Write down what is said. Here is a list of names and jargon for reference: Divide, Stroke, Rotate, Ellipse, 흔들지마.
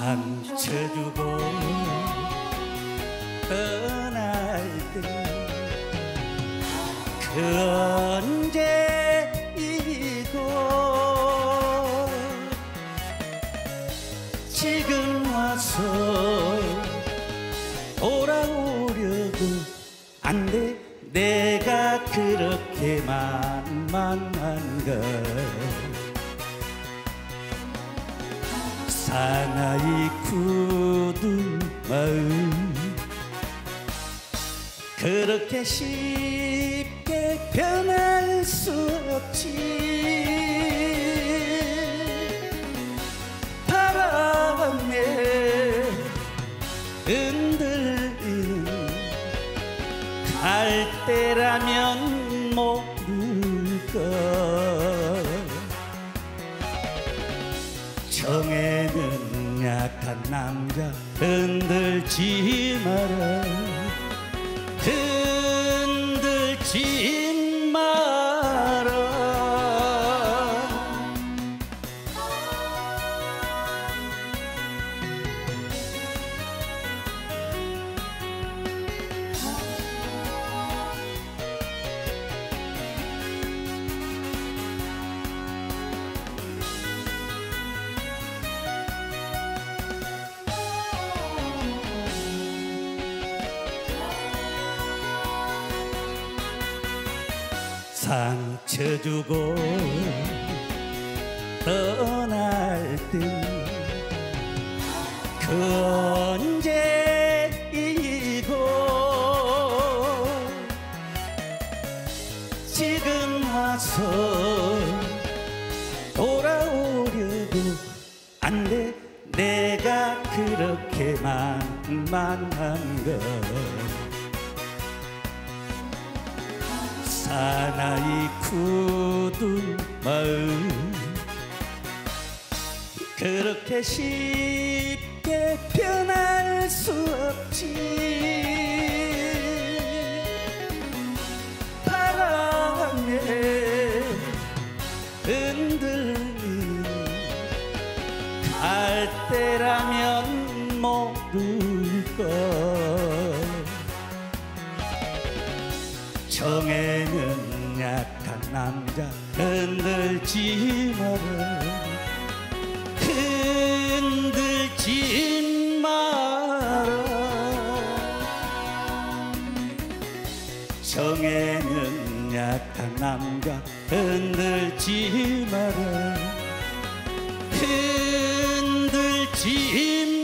감춰주고 떠날 때 언제이고 지금 와서 돌아오려고 안 돼. 내가 그렇게 만만한 걸 사나이 굳은 마음 그렇게 쉽게 변할 수 없지. 바람에 흔들리는 갈대라면 모를 걸 정에는 약한 남자 흔들지 마라 흔들지 마라. 상처 주고 떠날 때 그 언제이고 지금 와서 돌아오려고 안 돼. 내가 그렇게 만만한 걸 사나이 굳은 마음 그렇게 쉽게 변할 수 없지. 바람에 흔들리는 갈대라면 모를 걸 정에는 약한 남자 흔들지 마라 흔들지 마라. 정에는 약한 남자 흔들지 마라 흔들지 마라.